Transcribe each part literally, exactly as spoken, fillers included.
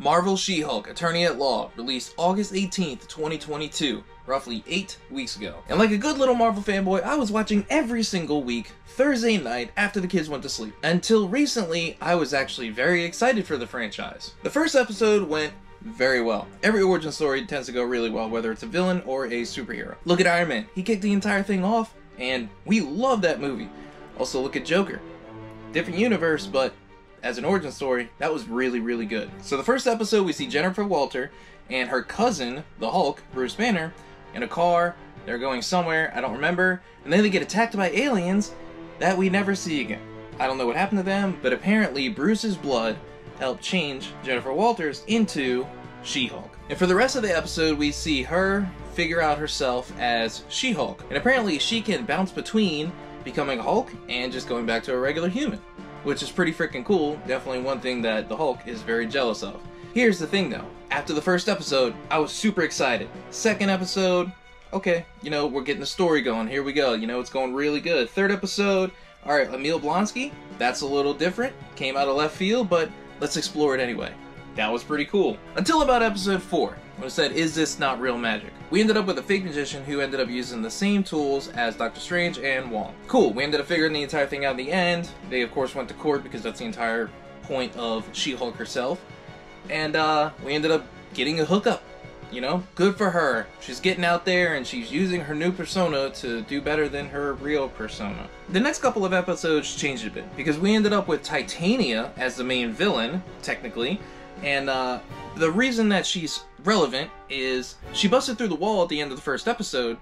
Marvel She-Hulk Attorney at Law released August eighteenth, twenty twenty-two, roughly eight weeks ago. And like a good little Marvel fanboy, I was watching every single week, Thursday night after the kids went to sleep. Until recently, I was actually very excited for the franchise. The first episode went very well. Every origin story tends to go really well, whether it's a villain or a superhero. Look at Iron Man. He kicked the entire thing off, and we love that movie. Also look at Joker. Different universe, but as an origin story, that was really, really good. So the first episode, we see Jennifer Walters and her cousin, the Hulk, Bruce Banner, in a car. They're going somewhere, I don't remember. And then they get attacked by aliens that we never see again. I don't know what happened to them, but apparently Bruce's blood helped change Jennifer Walters into She-Hulk. And for the rest of the episode, we see her figure out herself as She-Hulk. And apparently she can bounce between becoming Hulk and just going back to a regular human, which is pretty freaking cool. Definitely one thing that the Hulk is very jealous of. Here's the thing though, after the first episode, I was super excited. Second episode, okay, you know, we're getting the story going, here we go, you know, it's going really good. Third episode, alright, Emil Blonsky, that's a little different, came out of left field, but let's explore it anyway. That was pretty cool. Until about episode four, when it said, is this not real magic? We ended up with a fake magician who ended up using the same tools as Doctor Strange and Wong. Cool, we ended up figuring the entire thing out in the end. They of course went to court because that's the entire point of She-Hulk herself. And uh, we ended up getting a hookup, you know? Good for her. She's getting out there and she's using her new persona to do better than her real persona. The next couple of episodes changed a bit because we ended up with Titania as the main villain, technically. And uh, the reason that she's relevant is she busted through the wall at the end of the first episode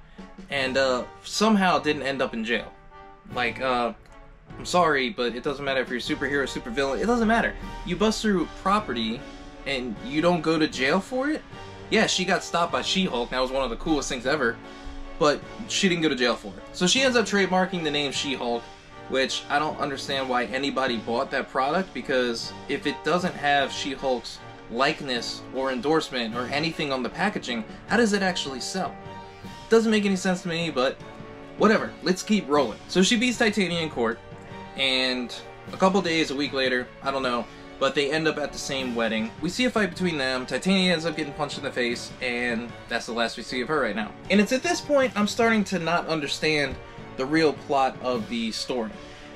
and uh, somehow didn't end up in jail. Like, uh, I'm sorry, but it doesn't matter if you're a superhero, supervillain, it doesn't matter. You bust through property and you don't go to jail for it? Yeah, she got stopped by She-Hulk, that was one of the coolest things ever, but she didn't go to jail for it. So she ends up trademarking the name She-Hulk, which I don't understand why anybody bought that product, because if it doesn't have She-Hulk's likeness or endorsement or anything on the packaging, how does it actually sell? Doesn't make any sense to me, but whatever, let's keep rolling. So she beats Titania in court, and a couple days, a week later, I don't know, but they end up at the same wedding. We see a fight between them, Titania ends up getting punched in the face, and that's the last we see of her right now. And it's at this point I'm starting to not understand the real plot of the story,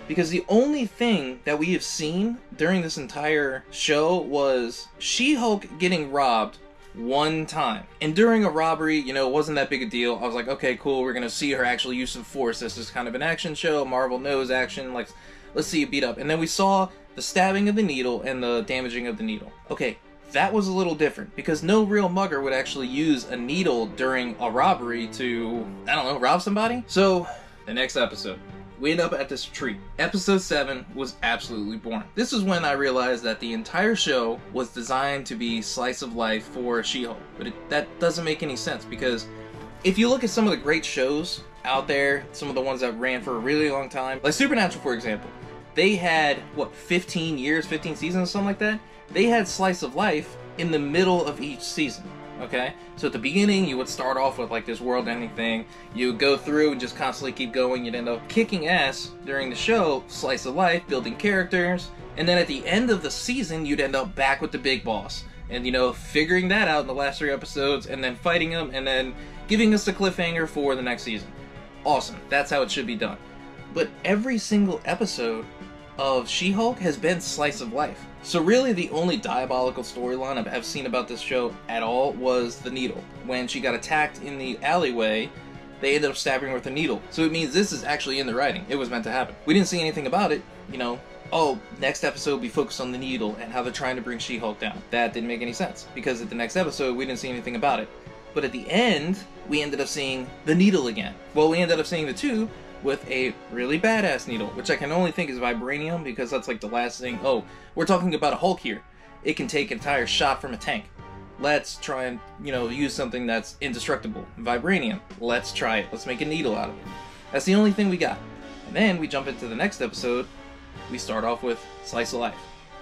because the only thing that we have seen during this entire show was She-Hulk getting robbed one time. And during a robbery, you know, it wasn't that big a deal. I was like, okay, cool, we're gonna see her actually use some force. This is kind of an action show, Marvel knows action, like, let's see you beat up. And then we saw the stabbing of the needle and the damaging of the needle. Okay, that was a little different, because no real mugger would actually use a needle during a robbery to, I don't know, rob somebody? So, the next episode, we end up at this tree. Episode seven was absolutely boring. This is when I realized that the entire show was designed to be slice of life for She-Hulk. But it, that doesn't make any sense, because if you look at some of the great shows out there, some of the ones that ran for a really long time, like Supernatural, for example, they had, what, fifteen years, fifteen seasons, something like that? They had slice of life in the middle of each season. Okay, so at the beginning you would start off with like this world ending thing, you would go through and just constantly keep going, you'd end up kicking ass during the show, slice of life, building characters, and then at the end of the season you'd end up back with the big boss, and you know, figuring that out in the last three episodes, and then fighting him, and then giving us the cliffhanger for the next season. Awesome, that's how it should be done. But every single episode of She-Hulk has been slice of life. So really the only diabolical storyline I've ever seen about this show at all was the needle. When she got attacked in the alleyway, they ended up stabbing her with a needle. So it means this is actually in the writing. It was meant to happen. We didn't see anything about it, you know, oh, next episode we focus on the needle and how they're trying to bring She-Hulk down. That didn't make any sense, because at the next episode we didn't see anything about it. But at the end, we ended up seeing the needle again. Well, we ended up seeing the two, with a really badass needle, which I can only think is vibranium, because that's like the last thing. Oh, we're talking about a Hulk here. It can take an entire shot from a tank. Let's try and, you know, use something that's indestructible. Vibranium. Let's try it. Let's make a needle out of it. That's the only thing we got. And then we jump into the next episode. We start off with slice of life.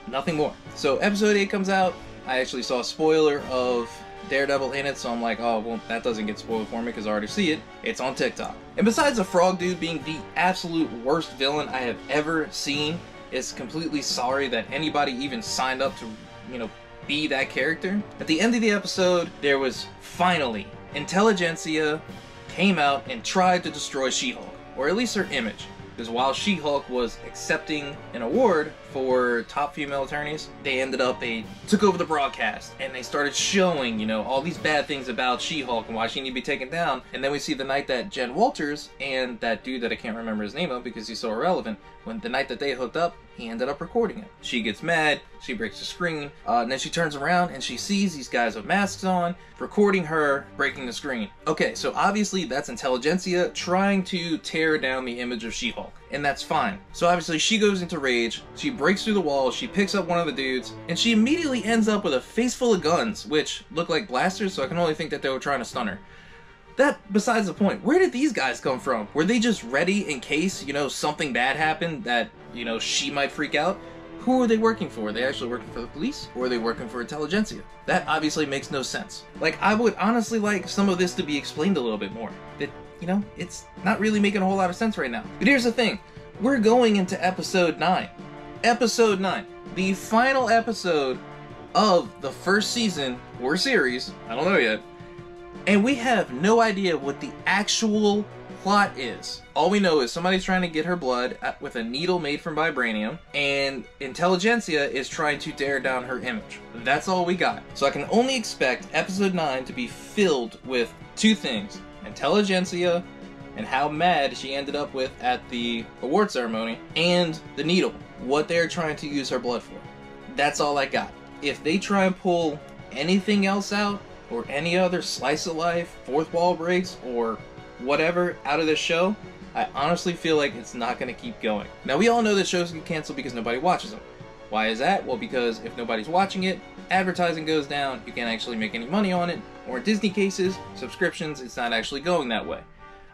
Nothing more. So episode eight comes out. I actually saw a spoiler of Daredevil in it, so I'm like, oh, well, that doesn't get spoiled for me because I already see it. It's on TikTok. And besides the frog dude being the absolute worst villain I have ever seen, it's completely sorry that anybody even signed up to, you know, be that character. At the end of the episode, there was finally Intelligencia came out and tried to destroy She-Hulk, or at least her image. Because while She-Hulk was accepting an award for top female attorneys, they ended up, they took over the broadcast and they started showing, you know, all these bad things about She-Hulk and why she needed to be taken down. And then we see the night that Jen Walters and that dude that I can't remember his name of because he's so irrelevant, when the night that they hooked up, he ended up recording it. She gets mad, she breaks the screen, uh, and then she turns around and she sees these guys with masks on, recording her breaking the screen. Okay, so obviously that's Intelligencia trying to tear down the image of She-Hulk, and that's fine. So obviously she goes into rage, she breaks through the wall, she picks up one of the dudes, and she immediately ends up with a face full of guns, which look like blasters, so I can only think that they were trying to stun her. That, besides the point, where did these guys come from? Were they just ready in case, you know, something bad happened that, you know, she might freak out? Who are they working for? Are they actually working for the police? Or are they working for Intelligencia? That obviously makes no sense. Like, I would honestly like some of this to be explained a little bit more. That, you know, it's not really making a whole lot of sense right now. But here's the thing. We're going into episode nine. Episode nine. The final episode of the first season, or series, I don't know yet. And we have no idea what the actual plot is. All we know is somebody's trying to get her blood with a needle made from vibranium, and Intelligencia is trying to tear down her image. That's all we got. So I can only expect episode nine to be filled with two things. Intelligencia and how mad she ended up with at the award ceremony, and the needle. What they're trying to use her blood for. That's all I got. If they try and pull anything else out, or any other slice of life, fourth wall breaks, or whatever out of this show, I honestly feel like it's not going to keep going. Now, we all know that shows get canceled because nobody watches them. Why is that? Well, because if nobody's watching it, advertising goes down, you can't actually make any money on it, or in Disney cases, subscriptions, it's not actually going that way.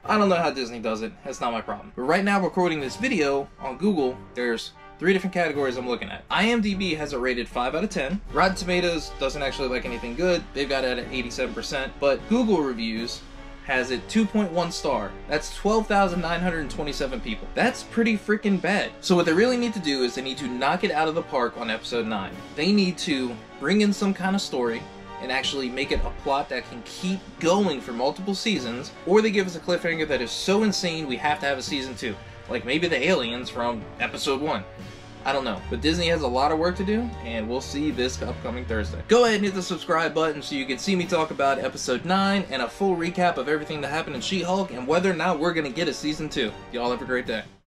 I don't know how Disney does it, that's not my problem. But right now, recording this video on Google, there's three different categories I'm looking at. I M D B has it rated five out of ten. Rotten Tomatoes doesn't actually like anything good. They've got it at eighty-seven percent. But Google Reviews has it two point one star. That's twelve thousand nine hundred twenty-seven people. That's pretty freaking bad. So what they really need to do is they need to knock it out of the park on episode nine. They need to bring in some kind of story and actually make it a plot that can keep going for multiple seasons, or they give us a cliffhanger that is so insane we have to have a season two. Like maybe the aliens from episode one. I don't know. But Disney has a lot of work to do, and we'll see this upcoming Thursday. Go ahead and hit the subscribe button so you can see me talk about episode nine and a full recap of everything that happened in She-Hulk and whether or not we're going to get a season two. Y'all have a great day.